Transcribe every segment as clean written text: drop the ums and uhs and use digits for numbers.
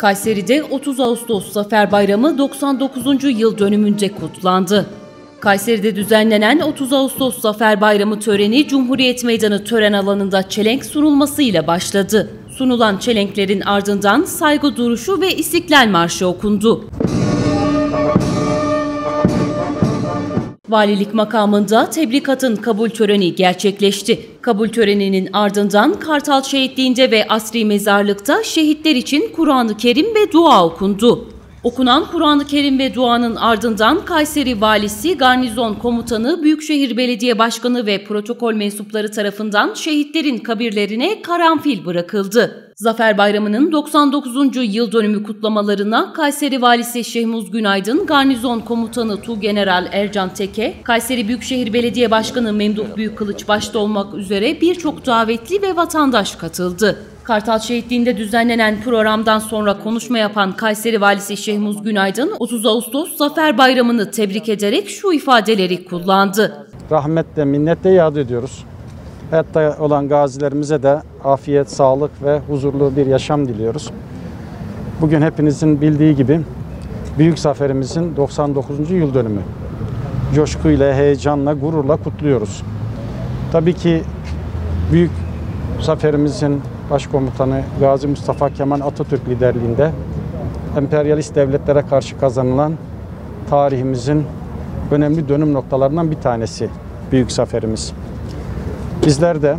Kayseri'de 30 Ağustos Zafer Bayramı 99. yıl dönümünde kutlandı. Kayseri'de düzenlenen 30 Ağustos Zafer Bayramı töreni Cumhuriyet Meydanı tören alanında çelenk sunulmasıyla başladı. Sunulan çelenklerin ardından saygı duruşu ve İstiklal Marşı okundu. Valilik makamında tebrikatın kabul töreni gerçekleşti. Kabul töreninin ardından Kartal Şehitliği'nde ve Asri Mezarlık'ta şehitler için Kuran-ı Kerim ve dua okundu. Okunan Kuran-ı Kerim ve duanın ardından Kayseri Valisi, Garnizon Komutanı, Büyükşehir Belediye Başkanı ve protokol mensupları tarafından şehitlerin kabirlerine karanfil bırakıldı. Zafer Bayramı'nın 99. yıl dönümü kutlamalarına Kayseri Valisi Şehmus Günaydın, Garnizon Komutanı Tuğgeneral Ercan Teke, Kayseri Büyükşehir Belediye Başkanı Memduh Büyükkılıç başta olmak üzere birçok davetli ve vatandaş katıldı. Kartal Şehitliği'nde düzenlenen programdan sonra konuşma yapan Kayseri Valisi Şehmus Günaydın, 30 Ağustos Zafer Bayramı'nı tebrik ederek şu ifadeleri kullandı. Rahmetle, minnetle yad ediyoruz. Hayatta olan gazilerimize de afiyet, sağlık ve huzurlu bir yaşam diliyoruz. Bugün hepinizin bildiği gibi büyük zaferimizin 99. yıl dönümü. Coşkuyla, heyecanla, gururla kutluyoruz. Tabii ki büyük zaferimizin Başkomutanı Gazi Mustafa Kemal Atatürk liderliğinde emperyalist devletlere karşı kazanılan tarihimizin önemli dönüm noktalarından bir tanesi büyük zaferimiz. Bizler de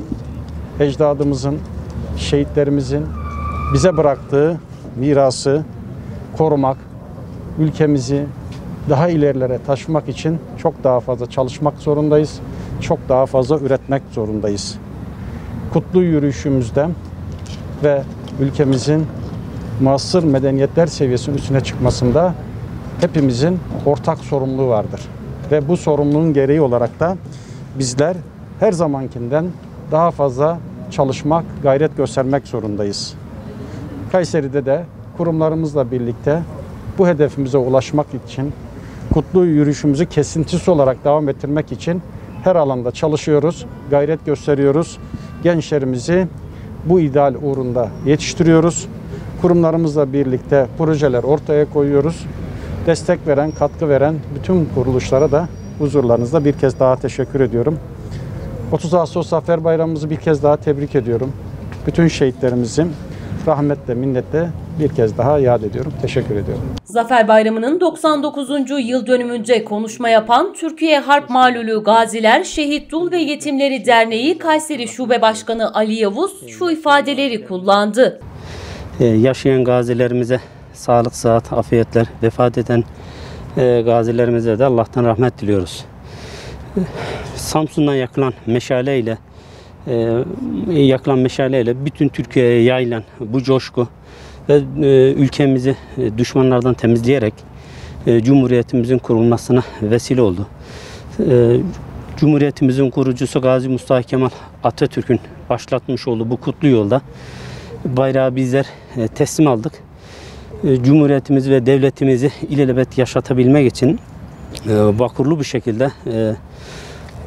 ecdadımızın, şehitlerimizin bize bıraktığı mirası korumak, ülkemizi daha ilerilere taşımak için çok daha fazla çalışmak zorundayız, çok daha fazla üretmek zorundayız. Kutlu yürüyüşümüzde ve ülkemizin muasır medeniyetler seviyesinin üstüne çıkmasında hepimizin ortak sorumluluğu vardır. Ve bu sorumluluğun gereği olarak da bizler her zamankinden daha fazla çalışmak, gayret göstermek zorundayız. Kayseri'de de kurumlarımızla birlikte bu hedefimize ulaşmak için, kutlu yürüyüşümüzü kesintisiz olarak devam ettirmek için her alanda çalışıyoruz, gayret gösteriyoruz. Gençlerimizi bu ideal uğrunda yetiştiriyoruz. Kurumlarımızla birlikte projeler ortaya koyuyoruz. Destek veren, katkı veren bütün kuruluşlara da huzurlarınızda bir kez daha teşekkür ediyorum. 30 Ağustos Zafer Bayramımızı bir kez daha tebrik ediyorum. Bütün şehitlerimizi rahmetle, minnetle bir kez daha yad ediyorum. Teşekkür ediyorum. Zafer Bayramı'nın 99. yıl dönümünde konuşma yapan Türkiye Harp Malulu Gaziler Şehit Dul ve Yetimleri Derneği Kayseri Şube Başkanı Ali Yavuz şu ifadeleri kullandı. Yaşayan gazilerimize sağlık, sıhhat, afiyetler, vefat eden gazilerimize de Allah'tan rahmet diliyoruz. Samsun'dan yakılan meşaleyle bütün Türkiye'ye yayılan bu coşku ve ülkemizi düşmanlardan temizleyerek Cumhuriyetimizin kurulmasına vesile oldu. Cumhuriyetimizin kurucusu Gazi Mustafa Kemal Atatürk'ün başlatmış olduğu bu kutlu yolda bayrağı bizler teslim aldık. Cumhuriyetimizi ve devletimizi ilelebet yaşatabilmek için vakurlu bir şekilde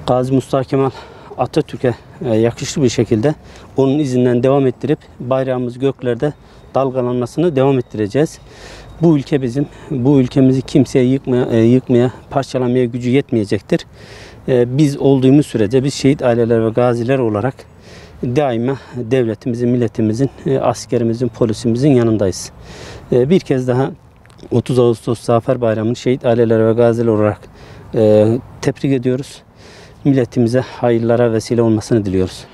Gazi Mustafa Kemal Atatürk'e yakışıklı bir şekilde onun izinden devam ettirip bayrağımız göklerde dalgalanmasını devam ettireceğiz. Bu ülke bizim, bu ülkemizi kimseye yıkmaya, parçalamaya gücü yetmeyecektir. Biz olduğumuz sürece biz şehit aileler ve gaziler olarak daima devletimizin, milletimizin, askerimizin, polisimizin yanındayız. Bir kez daha 30 Ağustos Zafer Bayramı'nı şehit aileler ve gaziler olarak tebrik ediyoruz. Milletimize hayırlara vesile olmasını diliyoruz.